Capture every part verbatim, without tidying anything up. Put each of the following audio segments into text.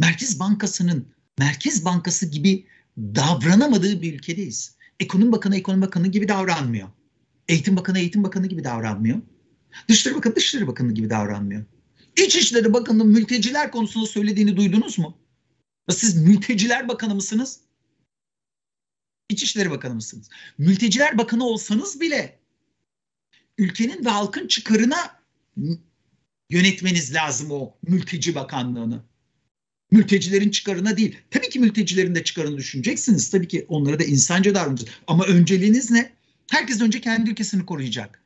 Merkez Bankası'nın Merkez Bankası gibi davranamadığı bir ülkedeyiz. Ekonomi Bakanı Ekonomi Bakanı gibi davranmıyor. Eğitim Bakanı Eğitim Bakanı gibi davranmıyor. Dışişleri Bakanı Dışişleri Bakanı gibi davranmıyor. İçişleri Bakanı'nın mülteciler konusunda söylediğini duydunuz mu? Siz Mülteciler Bakanı mısınız? İçişleri Bakanı mısınız? Mülteciler Bakanı olsanız bile ülkenin ve halkın çıkarına yönetmeniz lazım o mülteci bakanlığını. Mültecilerin çıkarına değil. Tabii ki mültecilerin de çıkarını düşüneceksiniz. Tabii ki onlara da insanca davranacak. Ama önceliğiniz ne? Herkes önce kendi ülkesini koruyacak.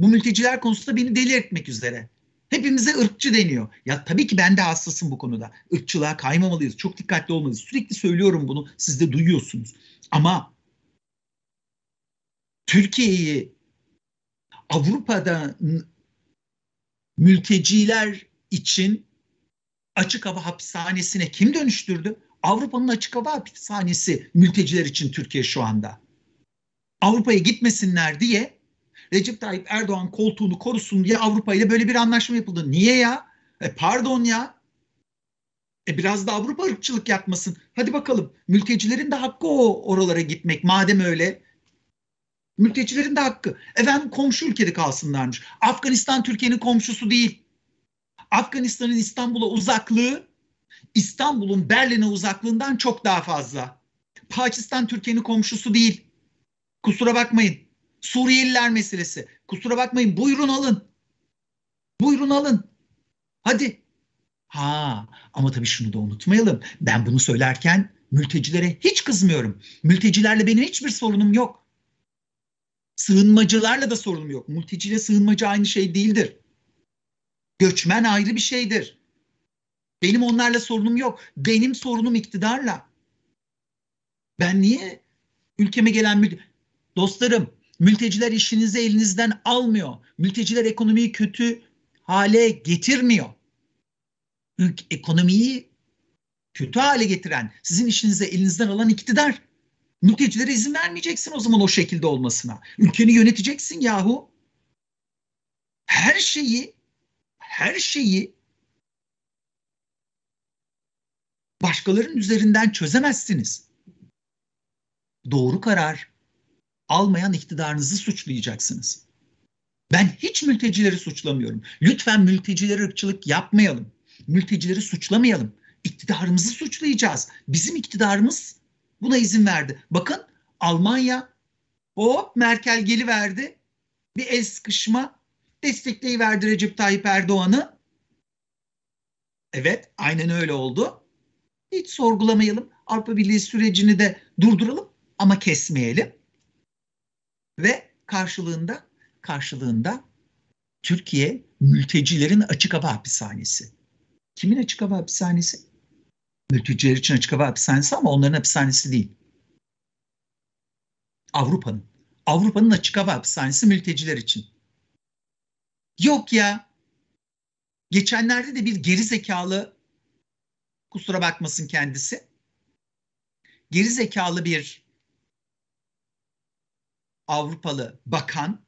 Bu mülteciler konusunda beni deli etmek üzere. Hepimize ırkçı deniyor. Ya tabii ki ben de hassasım bu konuda. Irkçılığa kaymamalıyız. Çok dikkatli olmalıyız. Sürekli söylüyorum bunu. Siz de duyuyorsunuz. Ama Türkiye'yi Avrupa'da mülteciler için açık hava hapishanesine kim dönüştürdü? Avrupa'nın açık hava hapishanesi mülteciler için Türkiye şu anda. Avrupa'ya gitmesinler diye Recep Tayyip Erdoğan koltuğunu korusun diye Avrupa ile böyle bir anlaşma yapıldı. Niye ya? E pardon ya. E biraz da Avrupa ırkçılık yapmasın. Hadi bakalım. Mültecilerin de hakkı o oralara gitmek. Madem öyle. Mültecilerin de hakkı. Efendim komşu ülkede kalsınlarmış. Afganistan Türkiye'nin komşusu değil. Afganistan'ın İstanbul'a uzaklığı İstanbul'un Berlin'e uzaklığından çok daha fazla. Pakistan Türkiye'nin komşusu değil. Kusura bakmayın. Suriyeliler meselesi. Kusura bakmayın. Buyurun alın. Buyurun alın. Hadi. Ha, ama tabii şunu da unutmayalım. Ben bunu söylerken mültecilere hiç kızmıyorum. Mültecilerle benim hiçbir sorunum yok. Sığınmacılarla da sorunum yok. Mülteciyle sığınmacı aynı şey değildir. Göçmen ayrı bir şeydir. Benim onlarla sorunum yok. Benim sorunum iktidarla. Ben niye ülkeme gelen mülteci... Dostlarım, mülteciler işinizi elinizden almıyor. Mülteciler ekonomiyi kötü hale getirmiyor. Ekonomiyi kötü hale getiren, sizin işinizi elinizden alan iktidar. Mültecilere izin vermeyeceksin o zaman o şekilde olmasına. Ülkeni yöneteceksin yahu. Her şeyi, her şeyi başkalarının üzerinden çözemezsiniz. Doğru karar almayan iktidarınızı suçlayacaksınız. Ben hiç mültecileri suçlamıyorum. Lütfen mültecilere ırkçılık yapmayalım. Mültecileri suçlamayalım. İktidarımızı suçlayacağız. Bizim iktidarımız buna izin verdi. Bakın Almanya, hop Merkel geliverdi. Bir el sıkışma destekleyiverdi Recep Tayyip Erdoğan'ı. Evet, aynen öyle oldu. Hiç sorgulamayalım. Avrupa Birliği sürecini de durduralım ama kesmeyelim. Ve karşılığında, karşılığında Türkiye mültecilerin açık hava hapishanesi. Kimin açık hava hapishanesi? Mülteciler için açık hava hapishanesi ama onların hapishanesi değil. Avrupa'nın. Avrupa'nın açık hava hapishanesi mülteciler için. Yok ya. Geçenlerde de bir gerizekalı, kusura bakmasın kendisi, gerizekalı bir Avrupalı bakan,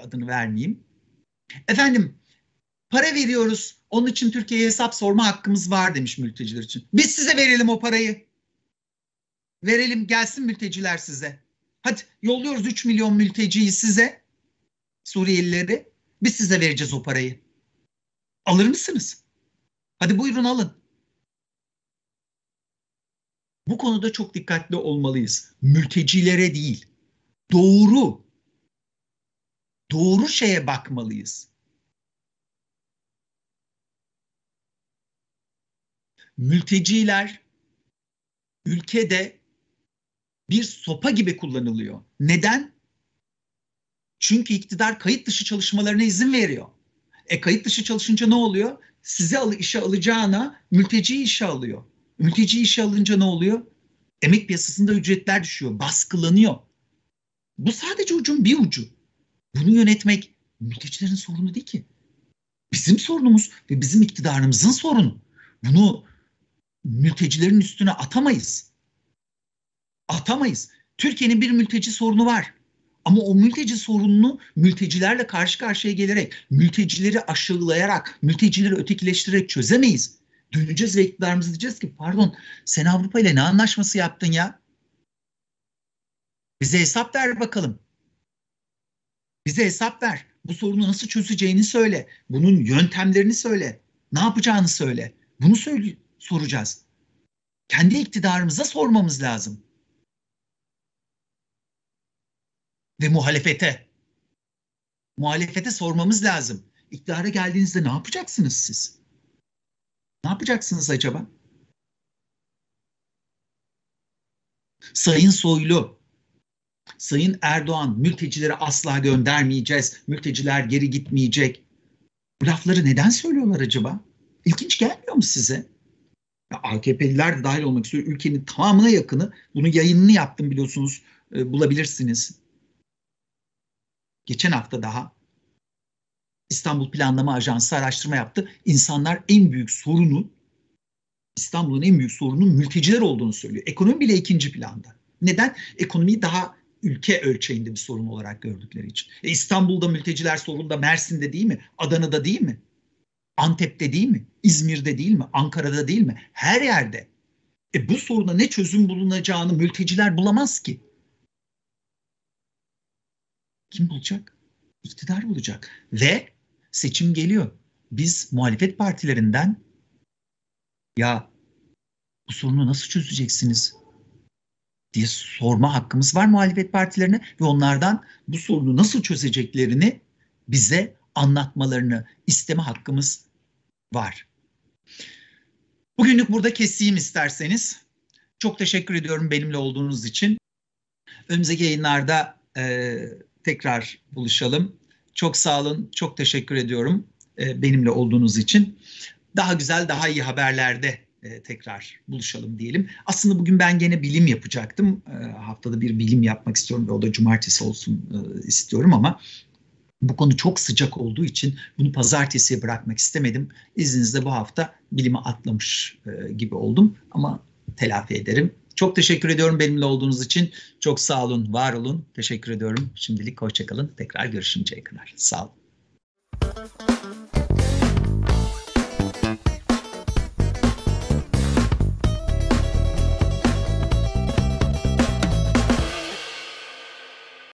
adını vermeyeyim. Efendim para veriyoruz, onun için Türkiye'ye hesap sorma hakkımız var demiş mülteciler için. Biz size verelim o parayı. Verelim gelsin mülteciler size. Hadi yolluyoruz üç milyon mülteciyi size, Suriyelileri. Biz size vereceğiz o parayı. Alır mısınız? Hadi buyurun alın. Bu konuda çok dikkatli olmalıyız. Mültecilere değil. Doğru, doğru şeye bakmalıyız. Mülteciler ülkede bir sopa gibi kullanılıyor. Neden? Çünkü iktidar kayıt dışı çalışmalarına izin veriyor. E kayıt dışı çalışınca ne oluyor? Sizi al, işe alacağına mülteciyi işe alıyor. Mülteciyi işe alınca ne oluyor? Emek piyasasında ücretler düşüyor, baskılanıyor. Bu sadece ucun bir ucu. Bunu yönetmek mültecilerin sorunu değil ki. Bizim sorunumuz ve bizim iktidarımızın sorunu. Bunu mültecilerin üstüne atamayız. Atamayız. Türkiye'nin bir mülteci sorunu var. Ama o mülteci sorununu mültecilerle karşı karşıya gelerek, mültecileri aşılayarak, mültecileri ötekileştirerek çözemeyiz. Döneceğiz ve iktidarımızı diyeceğiz ki pardon sen Avrupa ile ne anlaşması yaptın ya? Bize hesap ver bakalım. Bize hesap ver. Bu sorunu nasıl çözeceğini söyle. Bunun yöntemlerini söyle. Ne yapacağını söyle. Bunu söyle, soracağız. Kendi iktidarımıza sormamız lazım. Ve muhalefete. Muhalefete sormamız lazım. İktidara geldiğinizde ne yapacaksınız siz? Ne yapacaksınız acaba? Sayın Soylu, Sayın Erdoğan, mültecileri asla göndermeyeceğiz, mülteciler geri gitmeyecek. Bu lafları neden söylüyorlar acaba? İlginç gelmiyor mu size? Ya A K P'liler de dahil olmak üzere ülkenin tamamına yakını, bunun yayınını yaptım biliyorsunuz, e, bulabilirsiniz. Geçen hafta daha İstanbul Planlama Ajansı araştırma yaptı. İnsanlar en büyük sorunu, İstanbul'un en büyük sorunun mülteciler olduğunu söylüyor. Ekonomi bile ikinci planda. Neden? Ekonomiyi daha ülke ölçeğinde bir sorun olarak gördükleri için. E İstanbul'da mülteciler sorunu da Mersin'de değil mi? Adana'da değil mi? Antep'te değil mi? İzmir'de değil mi? Ankara'da değil mi? Her yerde. E bu soruna ne çözüm bulunacağını mülteciler bulamaz ki. Kim bulacak? İktidar bulacak. Ve seçim geliyor. Biz muhalefet partilerinden ya bu sorunu nasıl çözeceksiniz diye sorma hakkımız var muhalefet partilerine ve onlardan bu sorunu nasıl çözeceklerini bize anlatmalarını isteme hakkımız var. Bugünlük burada keseyim isterseniz. Çok teşekkür ediyorum benimle olduğunuz için. Önümüzdeki yayınlarda eee tekrar buluşalım. Çok sağ olun, çok teşekkür ediyorum benimle olduğunuz için. Daha güzel, daha iyi haberlerde tekrar buluşalım diyelim. Aslında bugün ben gene bilim yapacaktım. Haftada bir bilim yapmak istiyorum ve o da cumartesi olsun istiyorum ama bu konu çok sıcak olduğu için bunu pazartesiye bırakmak istemedim. İzninizle bu hafta bilimi atlamış gibi oldum ama telafi ederim. Çok teşekkür ediyorum benimle olduğunuz için. Çok sağ olun, var olun. Teşekkür ediyorum. Şimdilik hoşça kalın. Tekrar görüşünceye kadar. Sağ olun.